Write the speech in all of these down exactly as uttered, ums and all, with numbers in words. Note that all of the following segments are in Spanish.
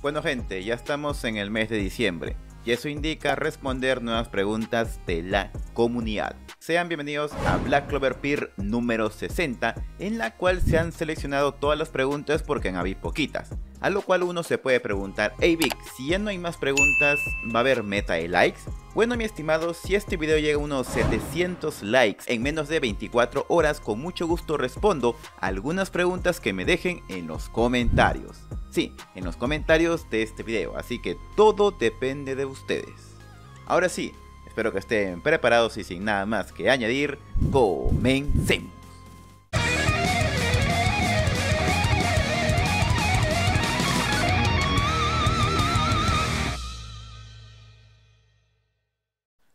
Bueno gente, ya estamos en el mes de diciembre y eso indica responder nuevas preguntas de la comunidad. Sean bienvenidos a Black Clover P Y R número sesenta, en la cual se han seleccionado todas las preguntas porque han habido poquitas. A lo cual uno se puede preguntar: hey Vic, si ya no hay más preguntas, ¿va a haber meta de likes? Bueno mi estimado, si este video llega a unos setecientos likes en menos de veinticuatro horas, con mucho gusto respondo algunas preguntas que me dejen en los comentarios. Sí, en los comentarios de este video, así que todo depende de ustedes. Ahora sí, espero que estén preparados y sin nada más que añadir, comencemos.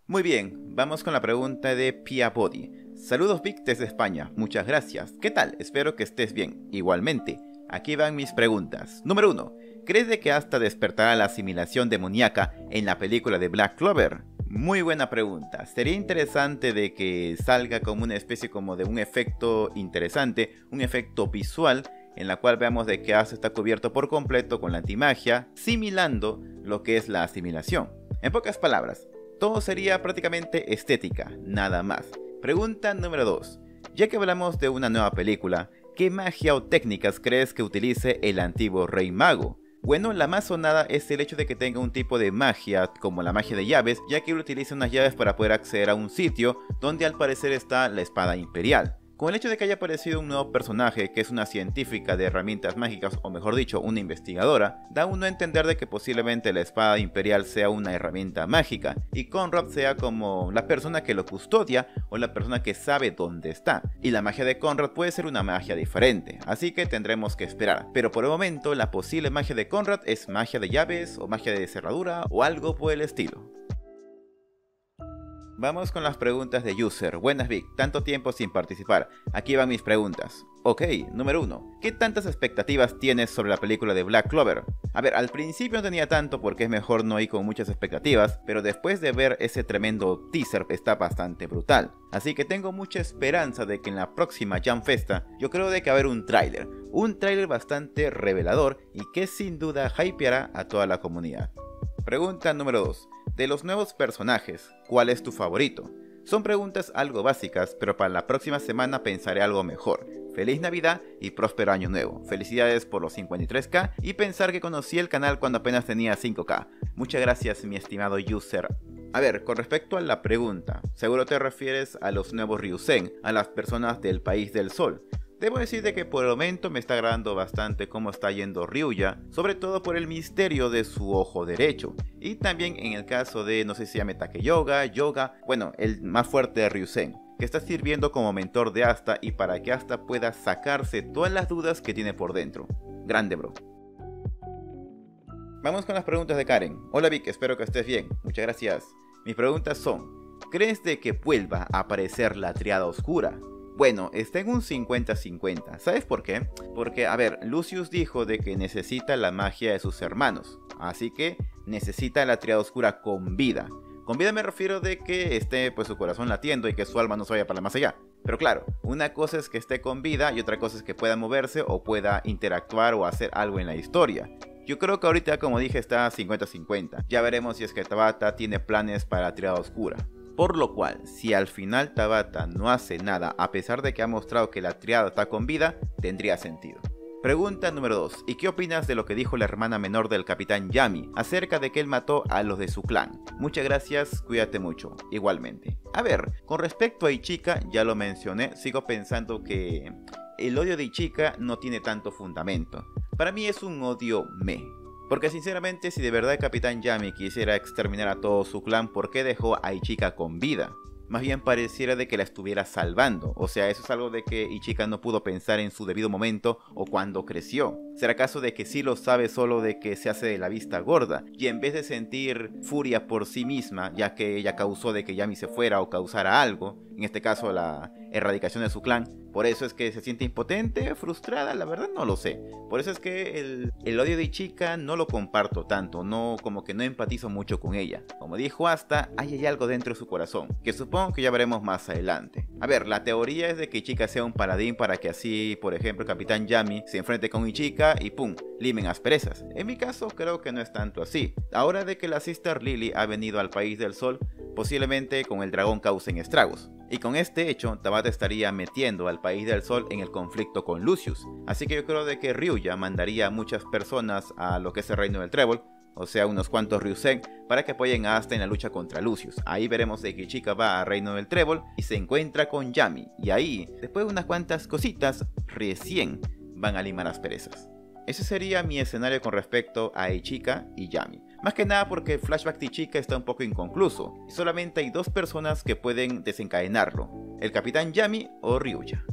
Muy bien, vamos con la pregunta de Pia Body. Saludos Vic desde España, muchas gracias. ¿Qué tal? Espero que estés bien. Igualmente, aquí van mis preguntas. Número uno. ¿Crees de que Asta despertará la asimilación demoníaca en la película de Black Clover? Muy buena pregunta. Sería interesante de que salga como una especie como de un efecto interesante, un efecto visual, en la cual veamos de que Asta está cubierto por completo con la antimagia, similando lo que es la asimilación. En pocas palabras, todo sería prácticamente estética, nada más. Pregunta número dos. Ya que hablamos de una nueva película, ¿qué magia o técnicas crees que utilice el antiguo Rey Mago? Bueno, la más sonada es el hecho de que tenga un tipo de magia, como la magia de llaves, ya que él utiliza unas llaves para poder acceder a un sitio donde al parecer está la espada imperial. Con el hecho de que haya aparecido un nuevo personaje que es una científica de herramientas mágicas, o mejor dicho, una investigadora, da uno a entender de que posiblemente la espada imperial sea una herramienta mágica y Konrad sea como la persona que lo custodia o la persona que sabe dónde está. Y la magia de Konrad puede ser una magia diferente, así que tendremos que esperar. Pero por el momento la posible magia de Konrad es magia de llaves o magia de cerradura o algo por el estilo. Vamos con las preguntas de User. Buenas Vic, tanto tiempo sin participar. Aquí van mis preguntas. Ok, número uno. ¿Qué tantas expectativas tienes sobre la película de Black Clover? A ver, al principio no tenía tanto porque es mejor no ir con muchas expectativas, pero después de ver ese tremendo teaser está bastante brutal. Así que tengo mucha esperanza de que en la próxima Jamfesta yo creo de que va a haber un tráiler. Un tráiler bastante revelador y que sin duda hypeará a toda la comunidad. Pregunta número dos. De los nuevos personajes, ¿cuál es tu favorito? Son preguntas algo básicas, pero para la próxima semana pensaré algo mejor. Feliz Navidad y próspero año nuevo. Felicidades por los cincuenta y tres K y pensar que conocí el canal cuando apenas tenía cinco K. Muchas gracias mi estimado User. A ver, con respecto a la pregunta, seguro te refieres a los nuevos Ryusen, a las personas del País del Sol. Debo decir de que por el momento me está agradando bastante cómo está yendo Ryuya, sobre todo por el misterio de su ojo derecho. Y también en el caso de, no sé si se llama Take Yoga, Yoga, bueno, el más fuerte de Ryusen, que está sirviendo como mentor de Asta y para que Asta pueda sacarse todas las dudas que tiene por dentro. Grande bro. Vamos con las preguntas de Karen. Hola Vic, espero que estés bien, muchas gracias. Mis preguntas son, ¿crees de que vuelva a aparecer la triada oscura? Bueno, está en un cincuenta cincuenta, ¿sabes por qué? Porque, a ver, Lucius dijo de que necesita la magia de sus hermanos, así que necesita la triada oscura con vida. Con vida me refiero de que esté pues su corazón latiendo y que su alma no se vaya para más allá. Pero claro, una cosa es que esté con vida y otra cosa es que pueda moverse o pueda interactuar o hacer algo en la historia. Yo creo que ahorita, como dije, está cincuenta cincuenta, ya veremos si es que Tabata tiene planes para la triada oscura. Por lo cual, si al final Tabata no hace nada, a pesar de que ha mostrado que la triada está con vida, tendría sentido. Pregunta número dos. ¿Y qué opinas de lo que dijo la hermana menor del capitán Yami acerca de que él mató a los de su clan? Muchas gracias, cuídate mucho. Igualmente. A ver, con respecto a Ichika, ya lo mencioné, sigo pensando que el odio de Ichika no tiene tanto fundamento. Para mí es un odio meh. Porque sinceramente, si de verdad el capitán Yami quisiera exterminar a todo su clan, ¿por qué dejó a Ichika con vida? Más bien pareciera de que la estuviera salvando, o sea, eso es algo de que Ichika no pudo pensar en su debido momento o cuando creció. ¿Será acaso de que sí lo sabe, solo de que se hace de la vista gorda? Y en vez de sentir furia por sí misma, ya que ella causó de que Yami se fuera o causara algo, en este caso la erradicación de su clan. Por eso es que se siente impotente, frustrada, la verdad no lo sé. Por eso es que el, el odio de Ichika no lo comparto tanto, no, como que no empatizo mucho con ella. Como dijo Asta, hay, hay algo dentro de su corazón, que supongo que ya veremos más adelante. A ver, la teoría es de que Ichika sea un paladín para que así, por ejemplo, el capitán Yami se enfrente con Ichika y pum, limen asperezas. En mi caso creo que no es tanto así. Ahora de que la Sister Lily ha venido al País del Sol, posiblemente con el dragón causen estragos. Y con este hecho, Tabata estaría metiendo al País del Sol en el conflicto con Lucius. Así que yo creo de que Ryuya mandaría a muchas personas a lo que es el Reino del Trébol, o sea unos cuantos Ryusen, para que apoyen a Asta en la lucha contra Lucius. Ahí veremos de que Ichika va al Reino del Trébol y se encuentra con Yami. Y ahí, después de unas cuantas cositas, recién van a limar asperezas. Ese sería mi escenario con respecto a Ichika y Yami. Más que nada porque el flashback de Ichika está un poco inconcluso. Solamente hay dos personas que pueden desencadenarlo: el capitán Yami o Ryuya.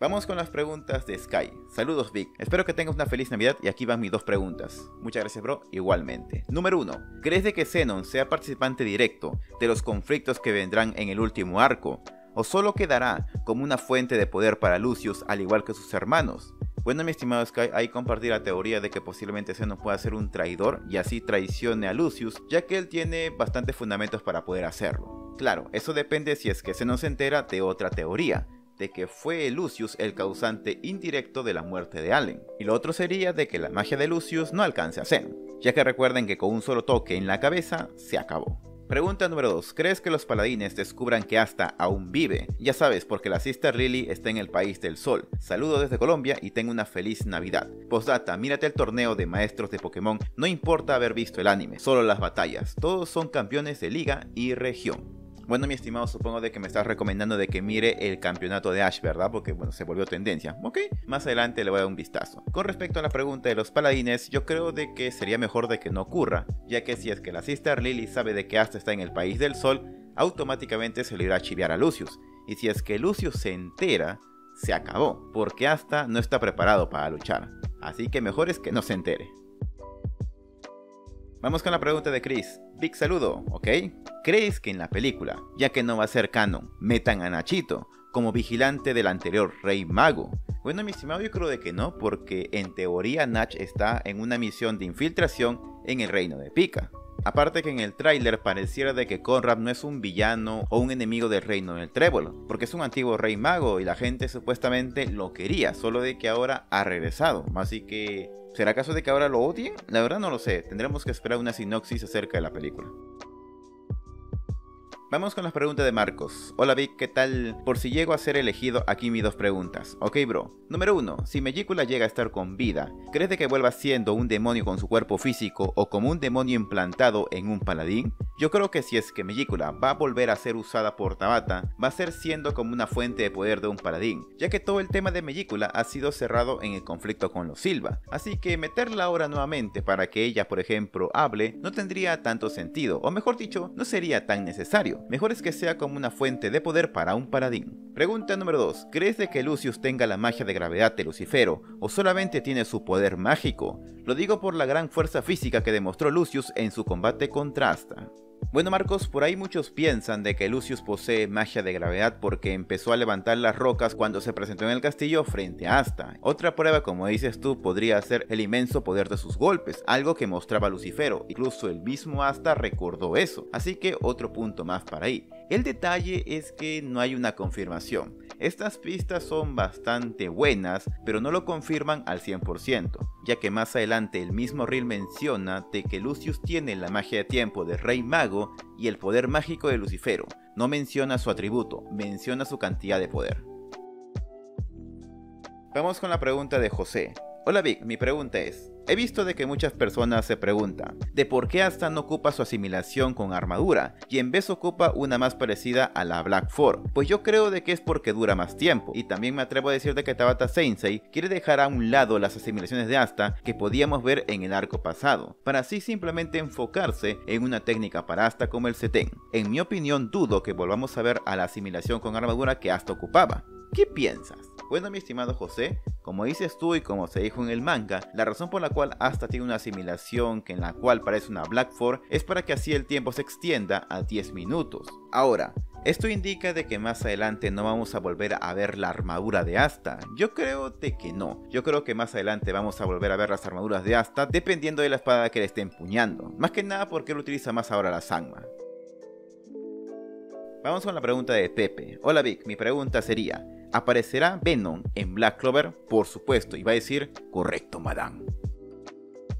Vamos con las preguntas de Sky. Saludos Vic, espero que tengas una feliz Navidad y aquí van mis dos preguntas. Muchas gracias bro, igualmente. Número uno. ¿Crees de que Zenon sea participante directo de los conflictos que vendrán en el último arco? ¿O solo quedará como una fuente de poder para Lucius al igual que sus hermanos? Bueno, mi estimado Sky, ahí compartí la teoría de que posiblemente Zenon pueda ser un traidor y así traicione a Lucius, ya que él tiene bastantes fundamentos para poder hacerlo. Claro, eso depende si es que Zenon se entera de otra teoría, de que fue Lucius el causante indirecto de la muerte de Allen. Y lo otro sería de que la magia de Lucius no alcance a Zenon, ya que recuerden que con un solo toque en la cabeza se acabó. Pregunta número dos. ¿Crees que los paladines descubran que Asta aún vive? Ya sabes, porque la Sister Lily está en el País del Sol. Saludos desde Colombia y tengo una feliz Navidad. Postdata, mírate el torneo de maestros de Pokémon. No importa haber visto el anime, solo las batallas. Todos son campeones de liga y región. Bueno, mi estimado, supongo de que me estás recomendando de que mire el campeonato de Ash, ¿verdad? Porque, bueno, se volvió tendencia, ¿ok? Más adelante le voy a dar un vistazo. Con respecto a la pregunta de los paladines, yo creo de que sería mejor de que no ocurra, ya que si es que la Sister Lily sabe de que Asta está en el País del Sol, automáticamente se le irá a chiviar a Lucius. Y si es que Lucius se entera, se acabó, porque Asta no está preparado para luchar. Así que mejor es que no se entere. Vamos con la pregunta de Chris. Big saludo, ¿ok? ¿Crees que en la película, ya que no va a ser canon, metan a Nachito como vigilante del anterior Rey Mago? Bueno, mi estimado, yo creo de que no, porque en teoría Nach está en una misión de infiltración en el reino de Pika. Aparte que en el tráiler pareciera de que Konrad no es un villano o un enemigo del reino del Trébol, porque es un antiguo rey mago y la gente supuestamente lo quería, solo de que ahora ha regresado. Así que, ¿será caso de que ahora lo odien? La verdad no lo sé, tendremos que esperar una sinopsis acerca de la película. Vamos con las preguntas de Marcos. Hola Vic, ¿qué tal? Por si llego a ser elegido, aquí mis dos preguntas. Ok bro. Número uno. Si Megicula llega a estar con vida, ¿crees de que vuelva siendo un demonio con su cuerpo físico o como un demonio implantado en un paladín? Yo creo que si es que Megicula va a volver a ser usada por Tabata, va a ser siendo como una fuente de poder de un paladín, ya que todo el tema de Megicula ha sido cerrado en el conflicto con los Silva. Así que meterla ahora nuevamente para que ella, por ejemplo, hable, no tendría tanto sentido, o mejor dicho, no sería tan necesario. Mejor es que sea como una fuente de poder para un paladín. Pregunta número dos. ¿Crees de que Lucius tenga la magia de gravedad de Lucifero o solamente tiene su poder mágico? Lo digo por la gran fuerza física que demostró Lucius en su combate contra Asta. Bueno Marcos, por ahí muchos piensan de que Lucius posee magia de gravedad porque empezó a levantar las rocas cuando se presentó en el castillo frente a Asta. Otra prueba, como dices tú, podría ser el inmenso poder de sus golpes, algo que mostraba Lucifero, incluso el mismo Asta recordó eso, así que otro punto más para ahí. El detalle es que no hay una confirmación. Estas pistas son bastante buenas, pero no lo confirman al cien por ciento, ya que más adelante el mismo Reel menciona de que Lucius tiene la magia de tiempo de Rey Mago y el poder mágico de Lucifero. No menciona su atributo, menciona su cantidad de poder. Vamos con la pregunta de José. Hola Vic, mi pregunta es, he visto de que muchas personas se preguntan de por qué Asta no ocupa su asimilación con armadura y en vez ocupa una más parecida a la Black Clover. Pues yo creo de que es porque dura más tiempo y también me atrevo a decir de que Tabata Sensei quiere dejar a un lado las asimilaciones de Asta que podíamos ver en el arco pasado, para así simplemente enfocarse en una técnica para Asta como el Seten. En mi opinión dudo que volvamos a ver a la asimilación con armadura que Asta ocupaba. ¿Qué piensas? Bueno, mi estimado José, como dices tú y como se dijo en el manga, la razón por la cual Asta tiene una asimilación que en la cual parece una Black Clover es para que así el tiempo se extienda a diez minutos. Ahora, esto indica de que más adelante no vamos a volver a ver la armadura de Asta. Yo creo de que no. Yo creo que más adelante vamos a volver a ver las armaduras de Asta dependiendo de la espada que le esté empuñando. Más que nada porque lo utiliza más ahora la Sangma. Vamos con la pregunta de Pepe. Hola Vic, mi pregunta sería, ¿aparecerá Venom en Black Clover? Por supuesto, y va a decir, correcto madame.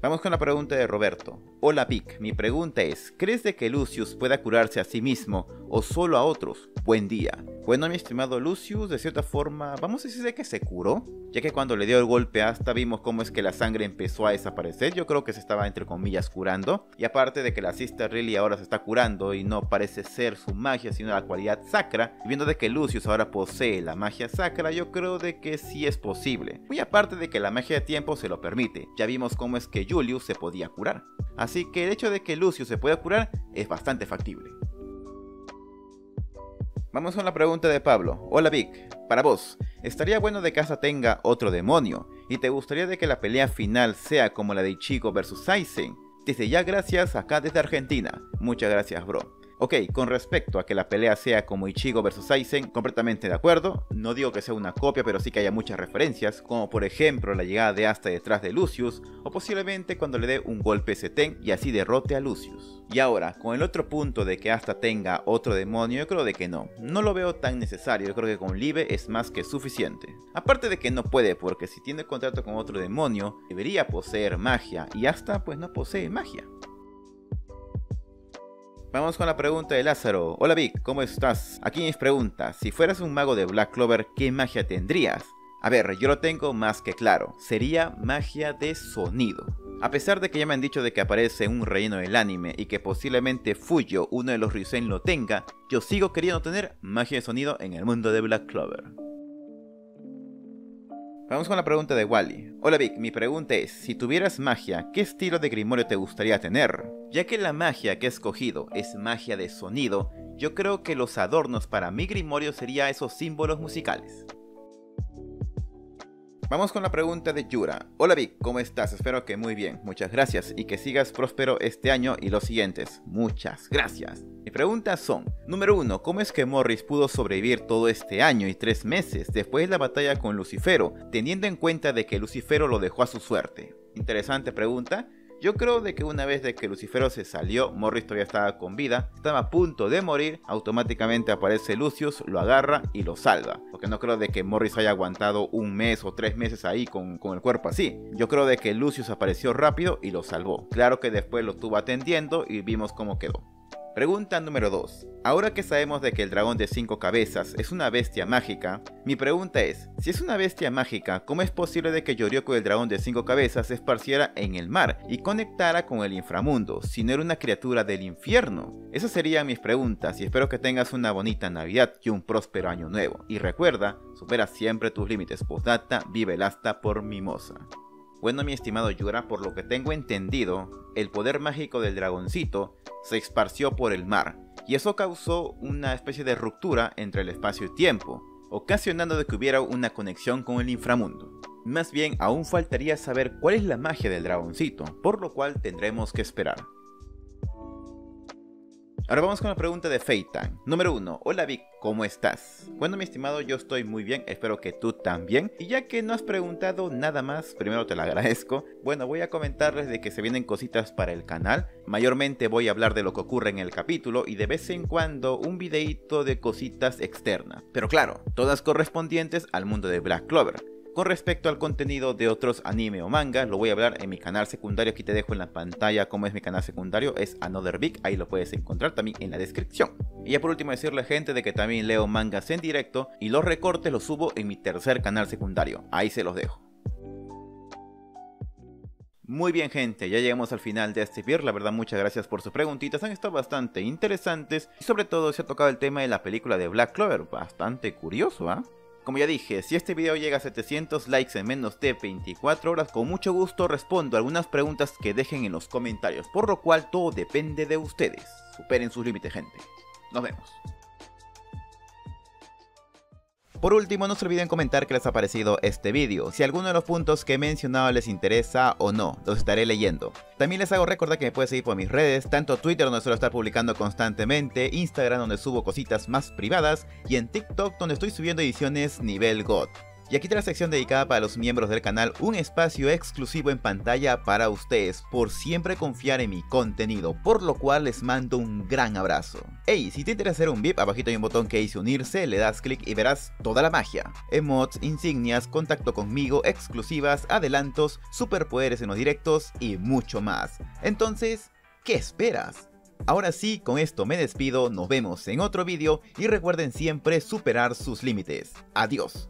Vamos con la pregunta de Roberto. Hola Vic, mi pregunta es, ¿crees de que Lucius pueda curarse a sí mismo o solo a otros? Buen día. Bueno, mi estimado Lucius, de cierta forma, vamos a decir de que se curó, ya que cuando le dio el golpe a Asta vimos cómo es que la sangre empezó a desaparecer. Yo creo que se estaba entre comillas curando, y aparte de que la Sister Riley ahora se está curando y no parece ser su magia sino la cualidad sacra, y viendo de que Lucius ahora posee la magia sacra, yo creo de que sí es posible, muy aparte de que la magia de tiempo se lo permite. Ya vimos cómo es que Julius se podía curar. Así que el hecho de que Lucius se pueda curar es bastante factible. Vamos con la pregunta de Pablo. Hola Vic, para vos, ¿estaría bueno de que Asta tenga otro demonio? ¿Y te gustaría de que la pelea final sea como la de Ichiko versus Saizen? Desde ya gracias, acá desde Argentina. Muchas gracias bro. Ok, con respecto a que la pelea sea como Ichigo versus Saizen, completamente de acuerdo. No digo que sea una copia, pero sí que haya muchas referencias, como por ejemplo la llegada de Asta detrás de Lucius, o posiblemente cuando le dé un golpe Seten y así derrote a Lucius. Y ahora, con el otro punto de que Asta tenga otro demonio, yo creo de que no. No lo veo tan necesario, yo creo que con Liebe es más que suficiente. Aparte de que no puede, porque si tiene contrato con otro demonio, debería poseer magia, y Asta pues no posee magia. Vamos con la pregunta de Lázaro. Hola Vic, ¿cómo estás? Aquí mis preguntas. Si fueras un mago de Black Clover, ¿qué magia tendrías? A ver, yo lo tengo más que claro. Sería magia de sonido. A pesar de que ya me han dicho de que aparece un relleno del anime y que posiblemente Fuyo, uno de los Ryusen, lo tenga, yo sigo queriendo tener magia de sonido en el mundo de Black Clover. Vamos con la pregunta de Wally. Hola Vic, mi pregunta es, si tuvieras magia, ¿qué estilo de grimorio te gustaría tener? Ya que la magia que he escogido es magia de sonido, yo creo que los adornos para mi grimorio serían esos símbolos musicales. Vamos con la pregunta de Yura. Hola Vic, ¿cómo estás? Espero que muy bien, muchas gracias y que sigas próspero este año y los siguientes. Muchas gracias. Mis preguntas son, número uno, ¿cómo es que Morris pudo sobrevivir todo este año y tres meses después de la batalla con Lucifero, teniendo en cuenta de que Lucifero lo dejó a su suerte? Interesante pregunta. Yo creo de que una vez de que Lucifero se salió, Morris todavía estaba con vida, estaba a punto de morir, automáticamente aparece Lucius, lo agarra y lo salva. Porque no creo de que Morris haya aguantado un mes o tres meses ahí con, con el cuerpo así. Yo creo de que Lucius apareció rápido y lo salvó. Claro que después lo estuvo atendiendo y vimos cómo quedó. Pregunta número dos. Ahora que sabemos de que el dragón de cinco cabezas es una bestia mágica, mi pregunta es, si es una bestia mágica, ¿cómo es posible de que Yorioku el dragón de cinco cabezas se esparciera en el mar y conectara con el inframundo, si no era una criatura del infierno? Esas serían mis preguntas y espero que tengas una bonita Navidad y un próspero año nuevo. Y recuerda, supera siempre tus límites. Postdata, vive el Asta por mimosa. Bueno, mi estimado Yura, por lo que tengo entendido, el poder mágico del dragoncito se esparció por el mar, y eso causó una especie de ruptura entre el espacio y tiempo, ocasionando de que hubiera una conexión con el inframundo. Más bien, aún faltaría saber cuál es la magia del dragoncito, por lo cual tendremos que esperar. Ahora vamos con la pregunta de Feitan. Número uno. Hola Vic, ¿cómo estás? Bueno, mi estimado, yo estoy muy bien, espero que tú también. Y ya que no has preguntado nada más, primero te lo agradezco. Bueno, voy a comentarles de que se vienen cositas para el canal. Mayormente voy a hablar de lo que ocurre en el capítulo y de vez en cuando un videíto de cositas externas. Pero claro, todas correspondientes al mundo de Black Clover. Con respecto al contenido de otros anime o manga, lo voy a hablar en mi canal secundario. Aquí te dejo en la pantalla cómo es mi canal secundario, es Another Big, ahí lo puedes encontrar también en la descripción. Y ya por último decirle gente de que también leo mangas en directo y los recortes los subo en mi tercer canal secundario, ahí se los dejo. Muy bien gente, ya llegamos al final de este P Y R, la verdad muchas gracias por sus preguntitas, han estado bastante interesantes y sobre todo se ha tocado el tema de la película de Black Clover, bastante curioso, ¿ah? ¿eh? Como ya dije, si este video llega a setecientos likes en menos de veinticuatro horas, con mucho gusto respondo algunas preguntas que dejen en los comentarios, por lo cual todo depende de ustedes. Superen sus límites, gente. Nos vemos. Por último, no se olviden comentar qué les ha parecido este vídeo, si alguno de los puntos que he mencionado les interesa o no, los estaré leyendo. También les hago recordar que me pueden seguir por mis redes, tanto Twitter donde suelo estar publicando constantemente, Instagram donde subo cositas más privadas y en TikTok donde estoy subiendo ediciones nivel God. Y aquí está la sección dedicada para los miembros del canal, un espacio exclusivo en pantalla para ustedes, por siempre confiar en mi contenido, por lo cual les mando un gran abrazo. Hey, si te interesa hacer un V I P, abajito hay un botón que dice unirse, le das clic y verás toda la magia. Emotes, insignias, contacto conmigo, exclusivas, adelantos, superpoderes en los directos y mucho más. Entonces, ¿qué esperas? Ahora sí, con esto me despido, nos vemos en otro vídeo y recuerden siempre superar sus límites. Adiós.